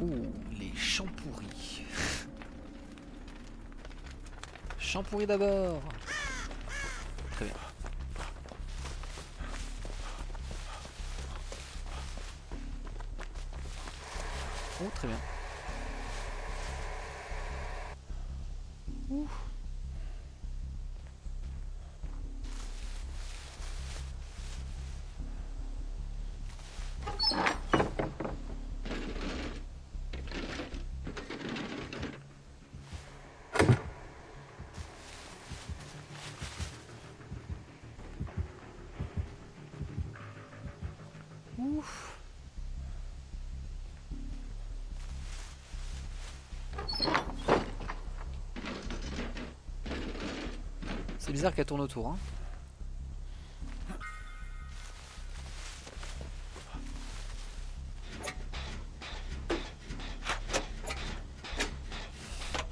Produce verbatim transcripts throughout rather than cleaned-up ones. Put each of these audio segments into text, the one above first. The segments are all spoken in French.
Ouh, les champs pourris. Champs pourris d'abord. Très bien. Oh, très bien. Ouh. Ouf. C'est bizarre qu'elle tourne autour, hein.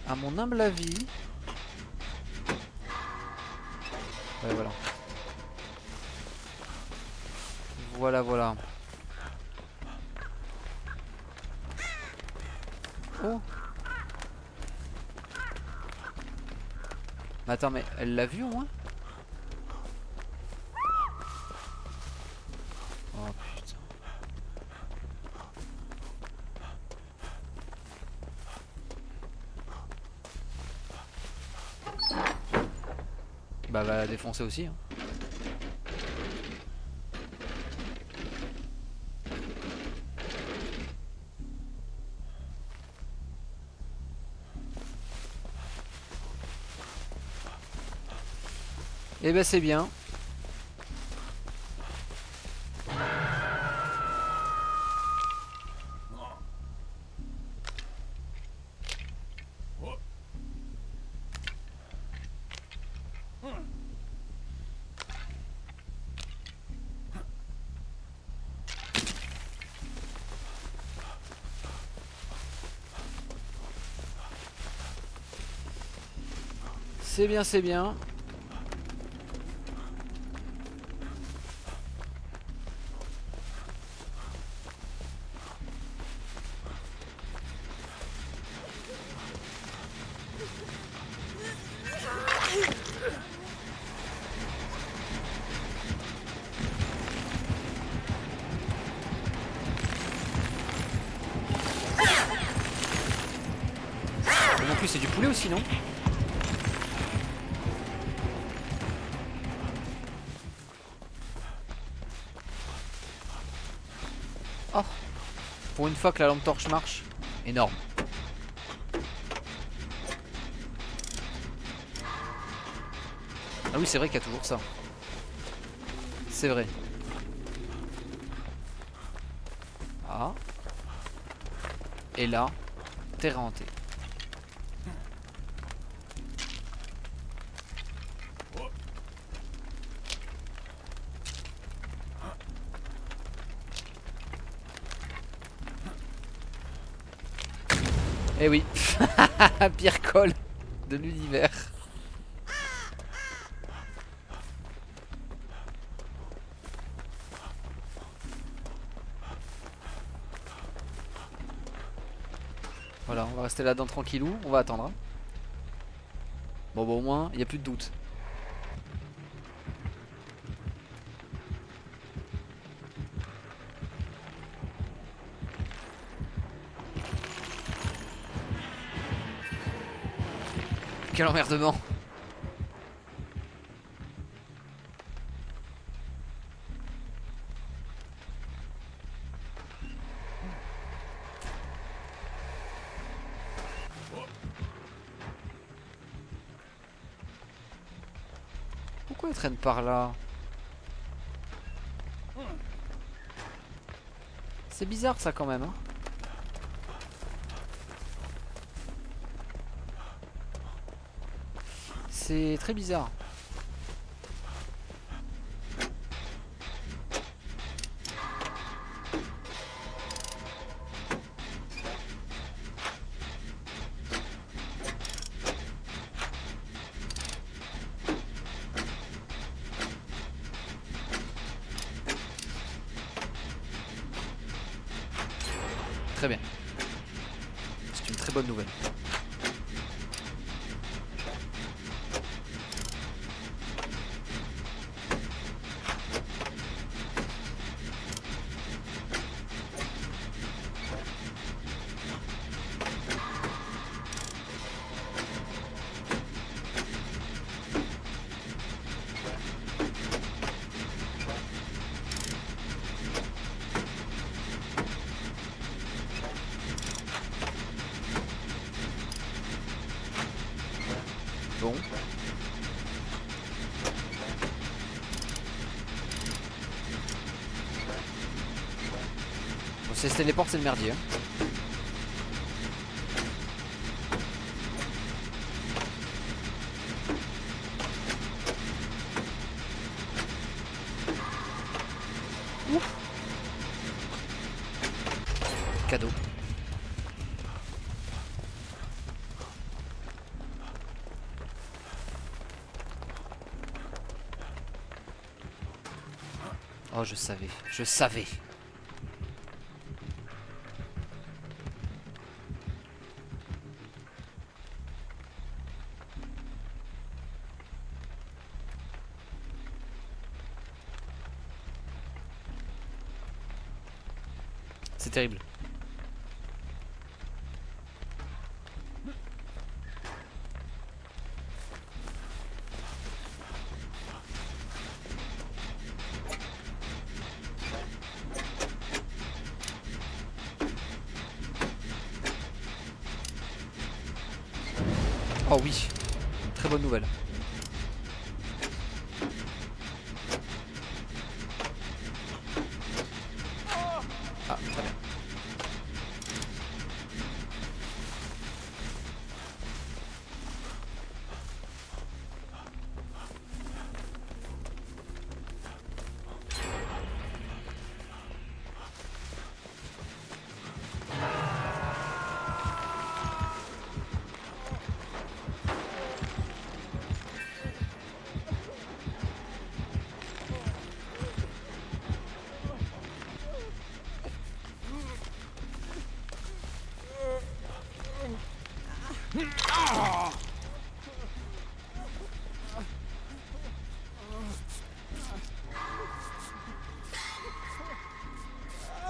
À mon humble avis... Ouais, voilà. Voilà, voilà. Oh. Mais attends, mais elle l'a vu au moins? Oh putain. Bah, va la défoncer aussi, hein. Et eh ben c'est bien. C'est bien, c'est bien. C'est du poulet aussi, non? Oh, pour une fois que la lampe torche marche, énorme. Ah oui, c'est vrai qu'il y a toujours ça. C'est vrai. Ah. Et là, terrain hanté. Eh oui, pire colle de l'univers. Voilà, on va rester là-dedans tranquillou, on va attendre. Bon, bah, au moins, il n'y a plus de doute. Quel emmerdement. Pourquoi elle traîne par là? C'est bizarre ça quand même, hein. C'est très bizarre. Très bien. très bonne nouvelle. Bon. Bon, si c'était les portes, c'est le merdier. Hein. Ouf. Cadeau. Oh, je savais, je savais. C'est terrible. Oh oui, très bonne nouvelle. Ah, très bien.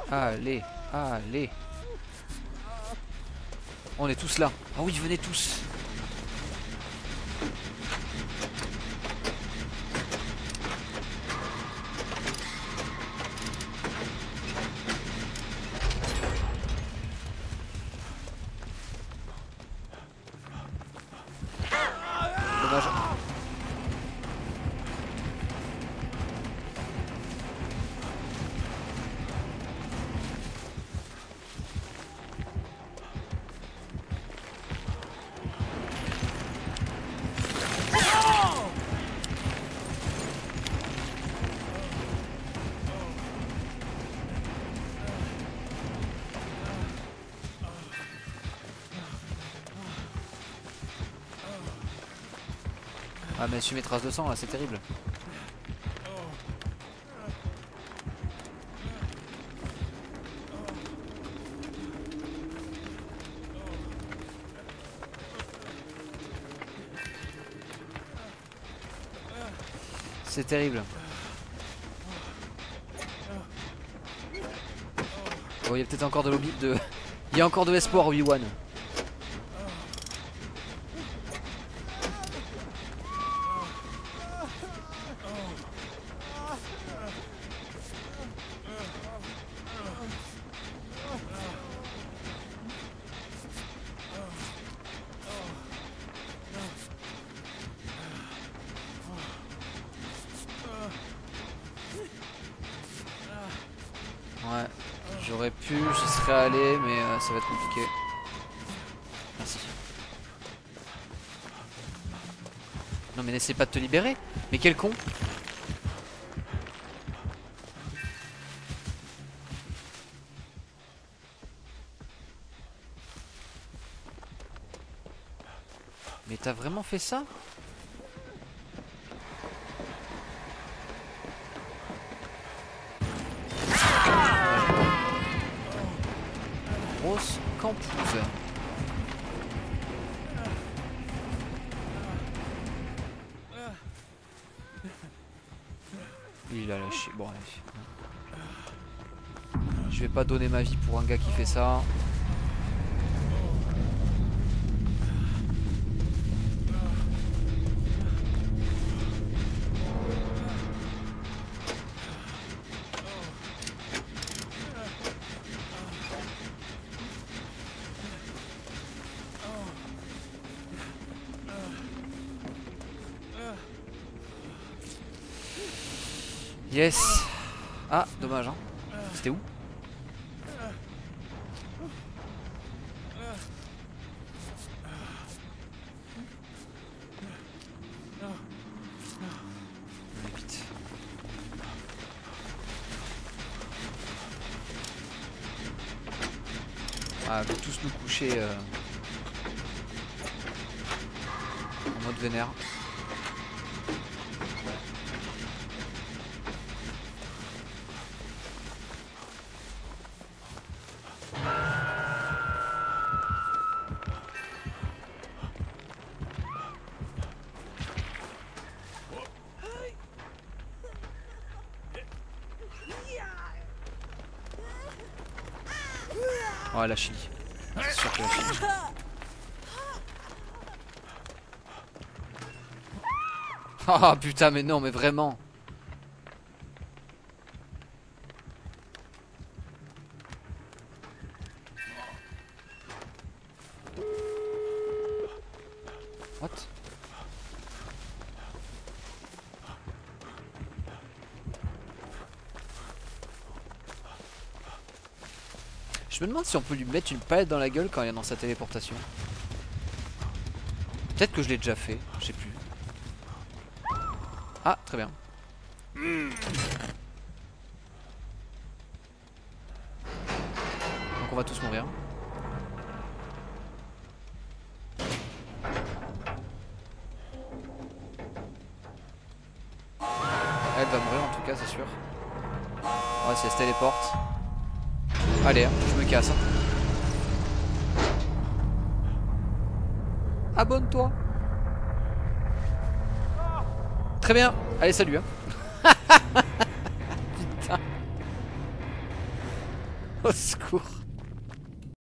Allez, allez. On est tous là. Ah oui, venez tous. Ah mais sur mes traces de sang là, c'est terrible. C'est terrible. Bon, il y a peut-être encore de l'obi de... Il y a encore de l'espoir, Obi-Wan. Ouais, j'aurais pu, j'y serais allé, mais euh, ça va être compliqué. Merci. Non mais n'essaie pas de te libérer. Mais quel con. Mais t'as vraiment fait ça? Grosse campouse. il a lâché. Bon, allez. Je vais pas donner ma vie pour un gars qui fait ça. Yes. Ah, dommage hein. C'était où? Ah, on peut tous nous coucher euh, en mode vénère. Ah, la chili. C'est sûr que la chili. Ah oh, putain, mais non, mais vraiment. What? Je me demande si on peut lui mettre une palette dans la gueule quand il est dans sa téléportation. Peut-être que je l'ai déjà fait, je sais plus. Ah, très bien. Donc on va tous mourir. Elle va mourir en tout cas, c'est sûr. Ouais, si elle se téléporte. Allez, je me casse. Abonne-toi. Très bien. Allez, salut. Hein. Putain. Au secours.